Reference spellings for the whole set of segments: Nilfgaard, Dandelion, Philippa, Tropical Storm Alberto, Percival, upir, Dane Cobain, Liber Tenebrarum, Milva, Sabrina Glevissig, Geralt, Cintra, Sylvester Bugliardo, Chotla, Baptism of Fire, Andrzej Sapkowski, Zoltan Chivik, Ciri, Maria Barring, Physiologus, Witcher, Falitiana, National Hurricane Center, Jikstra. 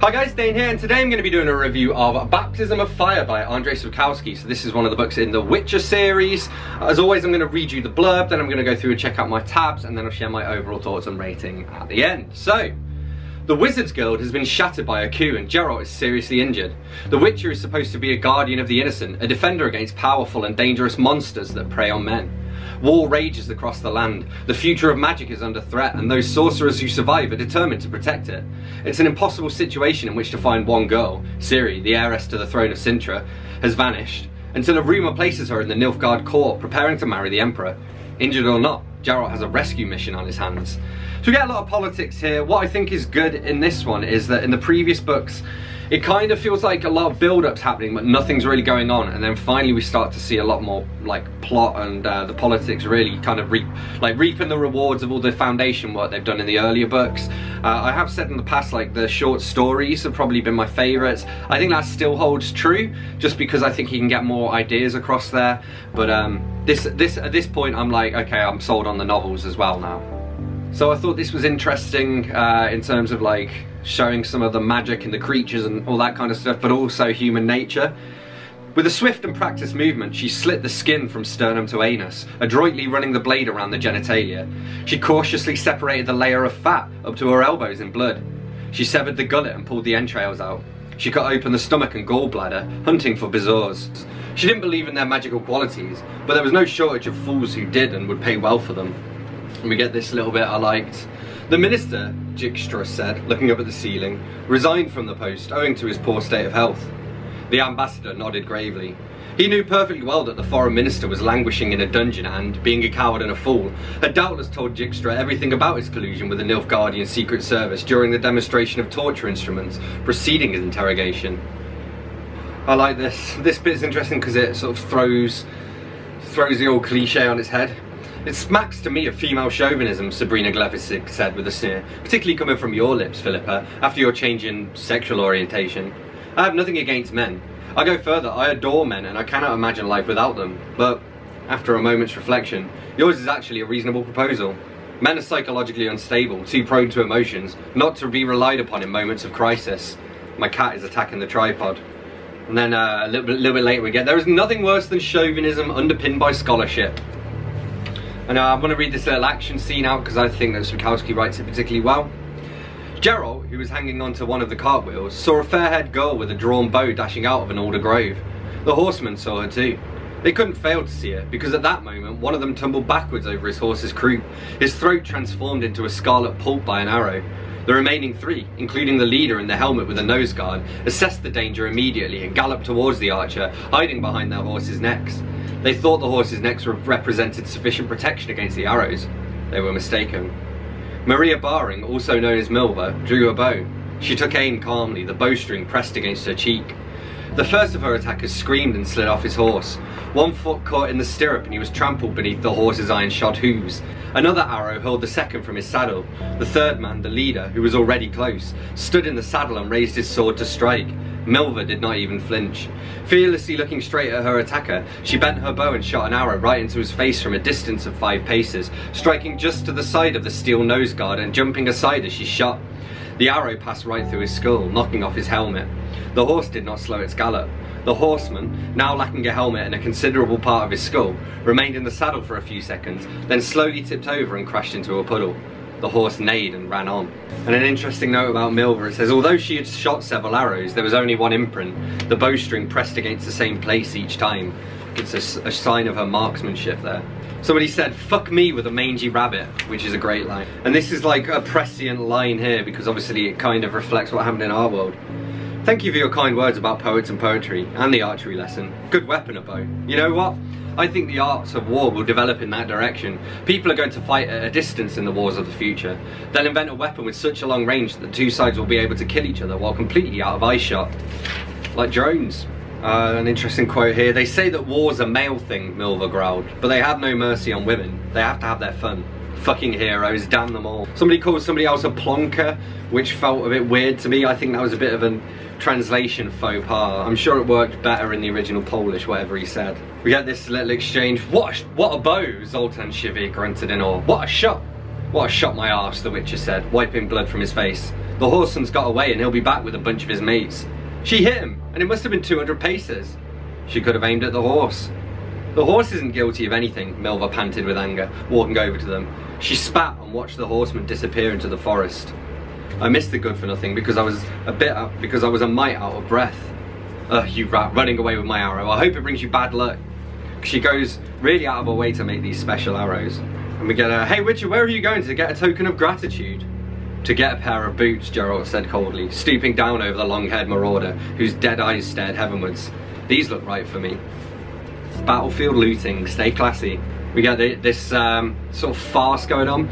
Hi guys, Dane here, and today I'm going to be doing a review of Baptism of Fire by Andrzej Sapkowski. So this is one of the books in the Witcher series. As always, I'm going to read you the blurb, then I'm going to go through and check out my tabs, and then I'll share my overall thoughts and rating at the end. So, the Wizards Guild has been shattered by a coup and Geralt is seriously injured. The Witcher is supposed to be a guardian of the innocent, a defender against powerful and dangerous monsters that prey on men. War rages across the land, the future of magic is under threat, and those sorcerers who survive are determined to protect it. It's an impossible situation in which to find one girl, Ciri, the heiress to the throne of Cintra, has vanished, until a rumour places her in the Nilfgaard court, preparing to marry the Emperor. Injured or not, Geralt has a rescue mission on his hands. So we get a lot of politics here. What I think is good in this one is that in the previous books, it kind of feels like a lot of build-up's happening, but nothing's really going on, and then finally we start to see a lot more like plot and the politics really kind of reaping the rewards of all the foundation work they've done in the earlier books. I have said in the past like the short stories have probably been my favourites. I think that still holds true, just because I think you can get more ideas across there. But this at this point I'm like, okay, I'm sold on the novels as well now. So I thought this was interesting in terms of like showing some of the magic and the creatures and all that kind of stuff, but also human nature. With a swift and practiced movement, she slit the skin from sternum to anus, adroitly running the blade around the genitalia. She cautiously separated the layer of fat up to her elbows in blood. She severed the gullet and pulled the entrails out. She cut open the stomach and gallbladder, hunting for bezoars. She didn't believe in their magical qualities, but there was no shortage of fools who did and would pay well for them. And we get this little bit I liked. The minister, Jikstra said, looking up at the ceiling, resigned from the post owing to his poor state of health. The ambassador nodded gravely. He knew perfectly well that the foreign minister was languishing in a dungeon and, being a coward and a fool, had doubtless told Jikstra everything about his collusion with the Nilfgaardian Secret Service during the demonstration of torture instruments preceding his interrogation. I like this. This bit's interesting because it sort of throws the old cliche on its head. It smacks to me of female chauvinism, Sabrina Glevissig said with a sneer, particularly coming from your lips, Philippa, after your change in sexual orientation. I have nothing against men. I go further, I adore men and I cannot imagine life without them. But, after a moment's reflection, yours is actually a reasonable proposal. Men are psychologically unstable, too prone to emotions, not to be relied upon in moments of crisis. My cat is attacking the tripod. And then a little bit later we get, there is nothing worse than chauvinism underpinned by scholarship. And I want to read this little action scene out because I think that Sapkowski writes it particularly well. Geralt, who was hanging onto one of the cartwheels, saw a fair-haired girl with a drawn bow dashing out of an alder grove. The horsemen saw her too. They couldn't fail to see her because at that moment one of them tumbled backwards over his horse's croup, his throat transformed into a scarlet pulp by an arrow. The remaining three, including the leader in the helmet with a nose guard, assessed the danger immediately and galloped towards the archer, hiding behind their horses' necks. They thought the horses' necks represented sufficient protection against the arrows. They were mistaken. Maria Barring, also known as Milva, drew a bow. She took aim calmly, the bowstring pressed against her cheek. The first of her attackers screamed and slid off his horse. One foot caught in the stirrup and he was trampled beneath the horse's iron-shod hooves. Another arrow hurled the second from his saddle. The third man, the leader, who was already close, stood in the saddle and raised his sword to strike. Milva did not even flinch. Fearlessly looking straight at her attacker, she bent her bow and shot an arrow right into his face from a distance of 5 paces, striking just to the side of the steel nose guard and jumping aside as she shot. The arrow passed right through his skull, knocking off his helmet. The horse did not slow its gallop. The horseman, now lacking a helmet and a considerable part of his skull, remained in the saddle for a few seconds, then slowly tipped over and crashed into a puddle. The horse neighed and ran on. And an interesting note about Milva, it says, although she had shot several arrows, there was only one imprint, the bowstring pressed against the same place each time. It's a sign of her marksmanship there. Somebody said, fuck me with a mangy rabbit, which is a great line. And this is like a prescient line here, because obviously it kind of reflects what happened in our world. Thank you for your kind words about poets and poetry, and the archery lesson. Good weapon, a bow. You know what? I think the arts of war will develop in that direction. People are going to fight at a distance in the wars of the future. They'll invent a weapon with such a long range that the two sides will be able to kill each other while completely out of eyeshot. Like drones. An interesting quote here. They say that war's a male thing, Milva growled, but they have no mercy on women. They have to have their fun. Fucking heroes, damn them all. Somebody called somebody else a plonker, which felt a bit weird to me. I think that was a bit of a translation faux pas. I'm sure it worked better in the original Polish, whatever he said. We had this little exchange. What a bow, Zoltan Chivik grunted in awe. What a shot. What a shot my arse, the Witcher said, wiping blood from his face. The horseman's got away and he'll be back with a bunch of his mates. She hit him, and it must have been 200 paces. She could have aimed at the horse. The horse isn't guilty of anything, Milva panted with anger, walking over to them. She spat and watched the horseman disappear into the forest. I missed the good-for-nothing because I was a mite out of breath. Ugh, you rat, running away with my arrow. I hope it brings you bad luck. She goes really out of her way to make these special arrows. And we get a, hey Witcher, where are you going to get a token of gratitude? To get a pair of boots, Geralt said coldly, stooping down over the long-haired marauder, whose dead eyes stared heavenwards. These look right for me. Battlefield looting, stay classy. We get this sort of farce going on.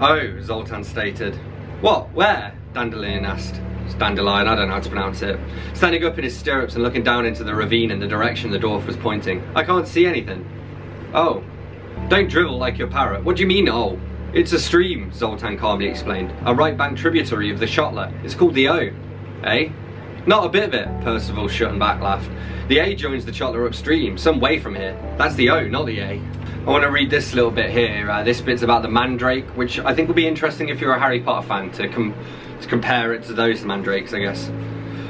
Oh, Zoltan stated. What, where? Dandelion asked. It's Dandelion, I don't know how to pronounce it. Standing up in his stirrups and looking down into the ravine in the direction the dwarf was pointing. I can't see anything. Oh, don't drivel like your parrot. What do you mean, oh? It's a stream, Zoltan calmly explained. A right bank tributary of the Chotla. It's called the O. Eh? Not a bit of it, Percival shutting back laughed. The A joins the Chotla upstream, some way from here. That's the O, not the A. I want to read this little bit here. This bit's about the mandrake, which I think will be interesting if you're a Harry Potter fan, to compare it to those mandrakes, I guess.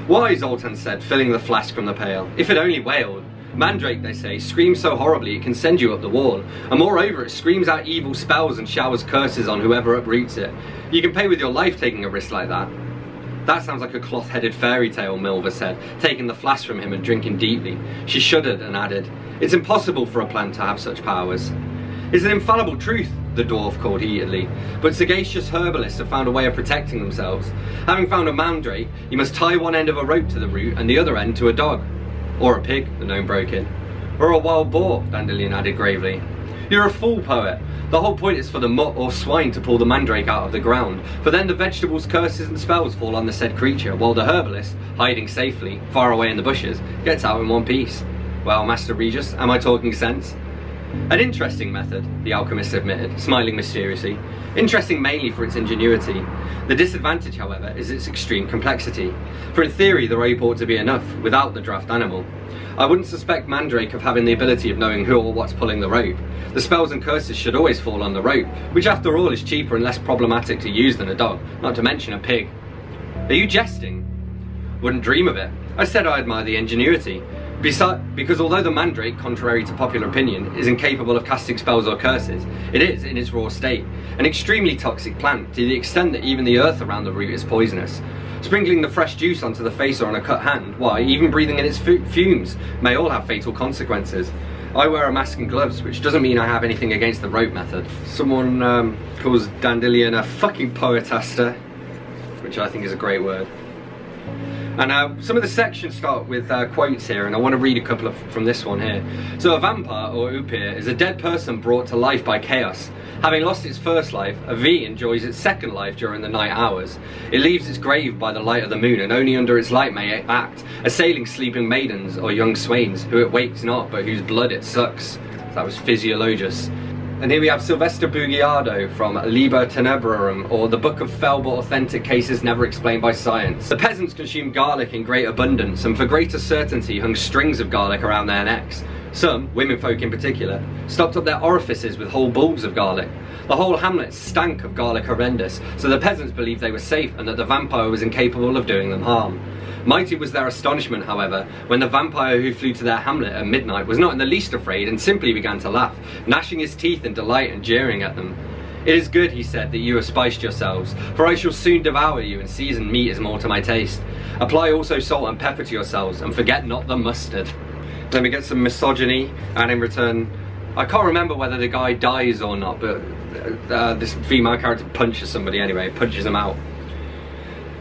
Why, Zoltan said, filling the flask from the pail. If it only wailed. Mandrake, they say, screams so horribly it can send you up the wall. And moreover, it screams out evil spells and showers curses on whoever uproots it. You can pay with your life taking a risk like that. That sounds like a cloth-headed fairy tale, Milva said, taking the flask from him and drinking deeply. She shuddered and added, it's impossible for a plant to have such powers. It's an infallible truth, the dwarf called heatedly, but sagacious herbalists have found a way of protecting themselves. Having found a mandrake, you must tie one end of a rope to the root and the other end to a dog. Or a pig, the gnome broke in. Or a wild boar, Dandelion added gravely. You're a fool, poet. The whole point is for the mutt or swine to pull the mandrake out of the ground, for then the vegetables, curses and spells fall on the said creature, while the herbalist, hiding safely, far away in the bushes, gets out in one piece. Well, Master Regis, am I talking sense? An interesting method, the alchemist admitted, smiling mysteriously. Interesting mainly for its ingenuity. The disadvantage, however, is its extreme complexity. For in theory, the rope ought to be enough, without the draft animal. I wouldn't suspect mandrake of having the ability of knowing who or what's pulling the rope. The spells and curses should always fall on the rope, which after all is cheaper and less problematic to use than a dog, not to mention a pig. Are you jesting? Wouldn't dream of it. I said I admire the ingenuity. Because although the mandrake, contrary to popular opinion, is incapable of casting spells or curses, it is, in its raw state, an extremely toxic plant to the extent that even the earth around the root is poisonous. Sprinkling the fresh juice onto the face or on a cut hand, why, even breathing in its fumes, may all have fatal consequences. I wear a mask and gloves, which doesn't mean I have anything against the rope method. Someone calls Dandelion a fucking poetaster, which I think is a great word. And some of the sections start with quotes here, and I want to read a couple from this one here. So a vampire, or upir, is a dead person brought to life by chaos. Having lost its first life, a V enjoys its second life during the night hours. It leaves its grave by the light of the moon, and only under its light may it act, assailing sleeping maidens or young swains, who it wakes not, but whose blood it sucks. That was Physiologus. And here we have Sylvester Bugliardo from Liber Tenebrarum, or the Book of Fell but Authentic Cases Never Explained by Science. The peasants consumed garlic in great abundance, and for greater certainty hung strings of garlic around their necks. Some, womenfolk in particular, stopped up their orifices with whole bulbs of garlic. The whole hamlet stank of garlic horrendous, so the peasants believed they were safe and that the vampire was incapable of doing them harm. Mighty was their astonishment, however, when the vampire who flew to their hamlet at midnight was not in the least afraid and simply began to laugh, gnashing his teeth in delight and jeering at them. It is good, he said, that you have spiced yourselves, for I shall soon devour you, and seasoned meat is more to my taste. Apply also salt and pepper to yourselves, and forget not the mustard. Then we get some misogyny, and in return, I can't remember whether the guy dies or not, but this female character punches somebody anyway, punches him out.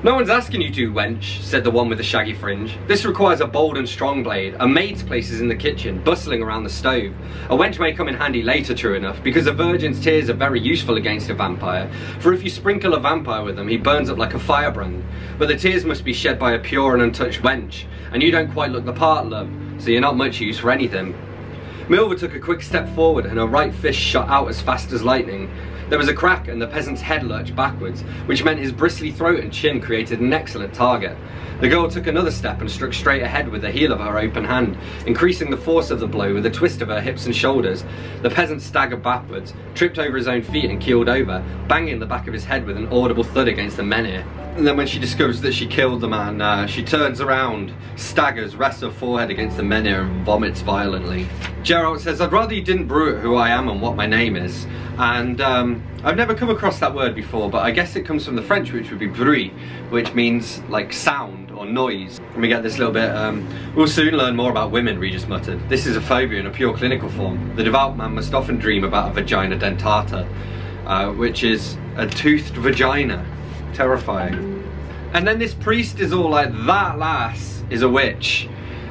No one's asking you to, wench, said the one with the shaggy fringe. This requires a bold and strong blade. A maid's place is in the kitchen, bustling around the stove. A wench may come in handy later, true enough, because a virgin's tears are very useful against a vampire, for if you sprinkle a vampire with them, he burns up like a firebrand. But the tears must be shed by a pure and untouched wench, and you don't quite look the part, love, so you're not much use for anything. Milva took a quick step forward, and her right fist shot out as fast as lightning. There was a crack and the peasant's head lurched backwards, which meant his bristly throat and chin created an excellent target. The girl took another step and struck straight ahead with the heel of her open hand, increasing the force of the blow with a twist of her hips and shoulders. The peasant staggered backwards, tripped over his own feet and keeled over, banging the back of his head with an audible thud against the menhir. And then when she discovers that she killed the man, she turns around, staggers, rests her forehead against the menhir and vomits violently. Geralt says, "I'd rather you didn't brew who I am and what my name is." And I've never come across that word before, but I guess it comes from the French, which would be bruit, which means like sound or noise. And we get this little bit, "We'll soon learn more about women," Regis muttered. "This is a phobia in a pure clinical form. The devout man must often dream about a vagina dentata," which is a toothed vagina. Terrifying. And then this priest is all like, "That lass is a witch,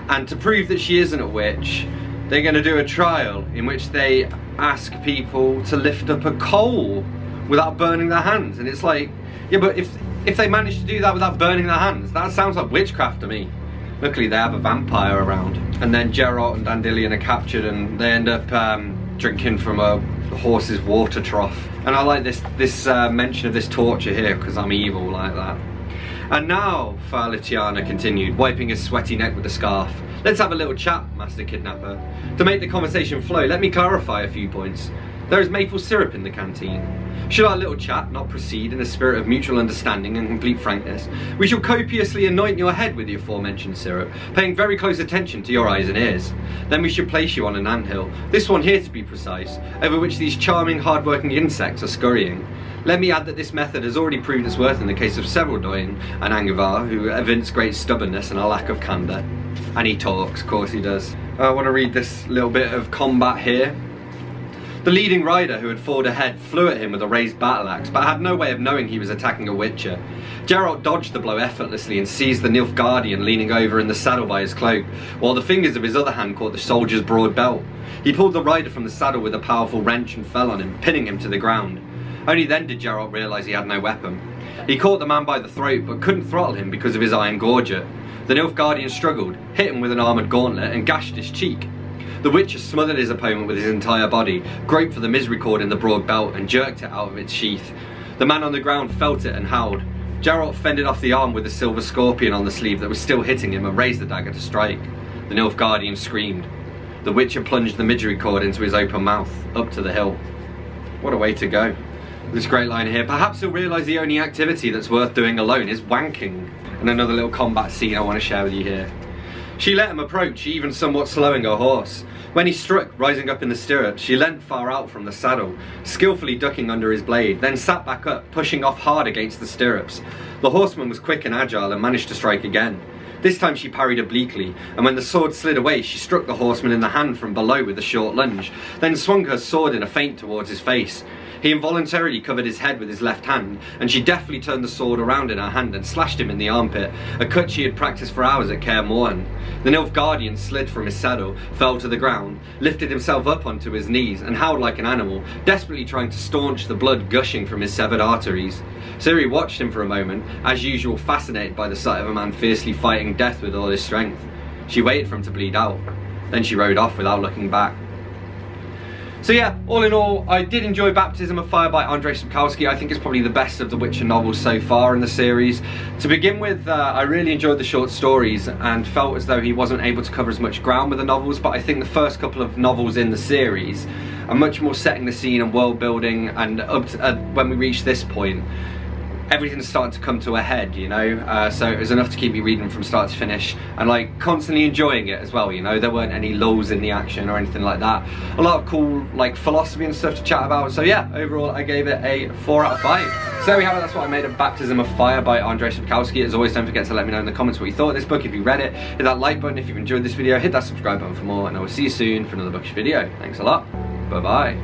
and to prove that she isn't a witch, they're going to do a trial in which they ask people to lift up a coal without burning their hands." And it's like, yeah, but if they manage to do that without burning their hands, that sounds like witchcraft to me. Luckily they have a vampire around. And then Geralt and Dandelion are captured and they end up drinking from a horse's water trough. And I like this mention of this torture here, because I'm evil like that. "And now," Falitiana continued, wiping his sweaty neck with a scarf, "let's have a little chat, Master Kidnapper. To make the conversation flow, let me clarify a few points. There is maple syrup in the canteen. Should our little chat not proceed in a spirit of mutual understanding and complete frankness, we shall copiously anoint your head with the aforementioned syrup, paying very close attention to your eyes and ears. Then we should place you on an anthill, this one here to be precise, over which these charming, hard-working insects are scurrying. Let me add that this method has already proved its worth in the case of several Doyen and Angivar, who evince great stubbornness and a lack of candour." And he talks, of course he does. I want to read this little bit of combat here. "The leading rider, who had forged ahead, flew at him with a raised battle axe, but had no way of knowing he was attacking a Witcher. Geralt dodged the blow effortlessly and seized the Nilfgaardian leaning over in the saddle by his cloak, while the fingers of his other hand caught the soldier's broad belt. He pulled the rider from the saddle with a powerful wrench and fell on him, pinning him to the ground. Only then did Geralt realise he had no weapon. He caught the man by the throat, but couldn't throttle him because of his iron gorget. The Nilfgaardian struggled, hit him with an armoured gauntlet and gashed his cheek. The Witcher smothered his opponent with his entire body, groped for the misrecord in the broad belt and jerked it out of its sheath. The man on the ground felt it and howled. Geralt fended off the arm with a silver scorpion on the sleeve that was still hitting him and raised the dagger to strike. The Nilfgaardian screamed. The Witcher plunged the misrecord into his open mouth, up to the hill." What a way to go. This great line here, "Perhaps he'll realise the only activity that's worth doing alone is wanking." And another little combat scene I want to share with you here. "She let him approach, even somewhat slowing her horse. When he struck, rising up in the stirrup, she leant far out from the saddle, skillfully ducking under his blade, then sat back up, pushing off hard against the stirrups. The horseman was quick and agile and managed to strike again. This time she parried obliquely, and when the sword slid away, she struck the horseman in the hand from below with a short lunge, then swung her sword in a feint towards his face. He involuntarily covered his head with his left hand, and she deftly turned the sword around in her hand and slashed him in the armpit, a cut she had practised for hours at Kaer Morhen. The Nilfgaardian slid from his saddle, fell to the ground, lifted himself up onto his knees, and howled like an animal, desperately trying to staunch the blood gushing from his severed arteries. Ciri watched him for a moment, as usual fascinated by the sight of a man fiercely fighting death with all his strength. She waited for him to bleed out. Then she rode off without looking back." So yeah, all in all, I did enjoy Baptism of Fire by Andrzej Sapkowski. I think it's probably the best of the Witcher novels so far in the series. To begin with, I really enjoyed the short stories and felt as though he wasn't able to cover as much ground with the novels, but I think the first couple of novels in the series are much more setting the scene and world building, and up to, when we reach this point, everything's starting to come to a head, you know, so it was enough to keep me reading from start to finish and like constantly enjoying it as well, you know. There weren't any lulls in the action or anything like that. A lot of cool like philosophy and stuff to chat about, so yeah, overall I gave it a 4 out of 5. So there we have it, that's what I made of Baptism of Fire by Andrzej Sapkowski. As always, don't forget to let me know in the comments what you thought of this book, if you read it, hit that like button if you've enjoyed this video, hit that subscribe button for more, and I will see you soon for another bookish video. Thanks a lot, bye bye.